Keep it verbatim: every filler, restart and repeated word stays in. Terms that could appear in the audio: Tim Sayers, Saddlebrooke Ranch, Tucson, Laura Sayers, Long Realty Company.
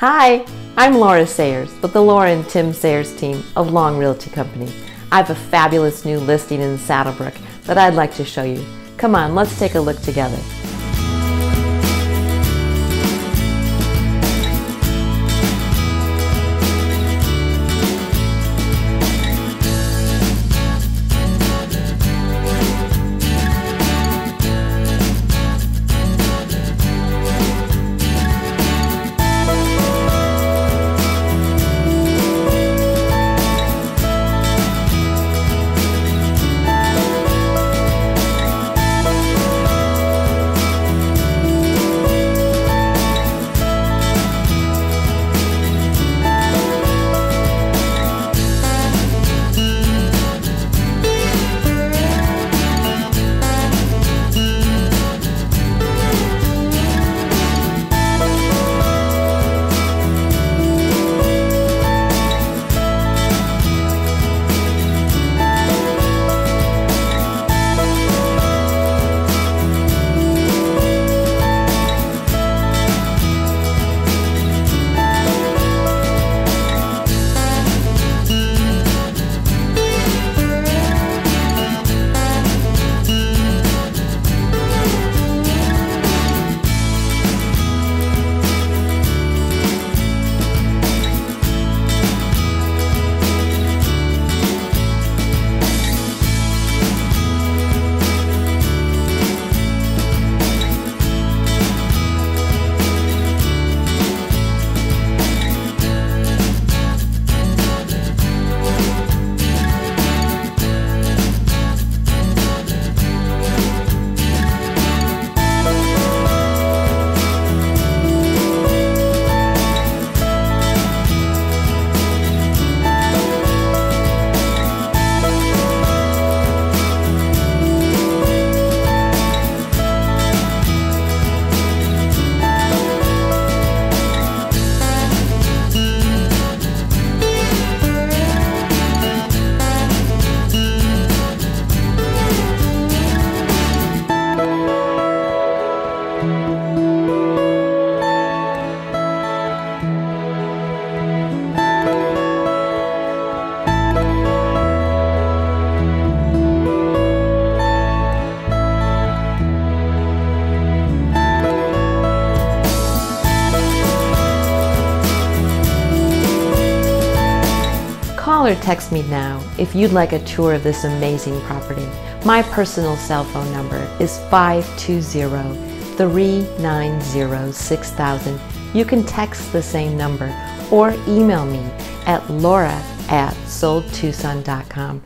Hi, I'm Laura Sayers with the Laura and Tim Sayers team of Long Realty Company. I have a fabulous new listing in Saddlebrook that I'd like to show you. Come on, let's take a look together. Call or text me now if you'd like a tour of this amazing property. My personal cell phone number is five two zero, three nine zero, six thousand. You can text the same number or email me at laura at sold tucson dot com.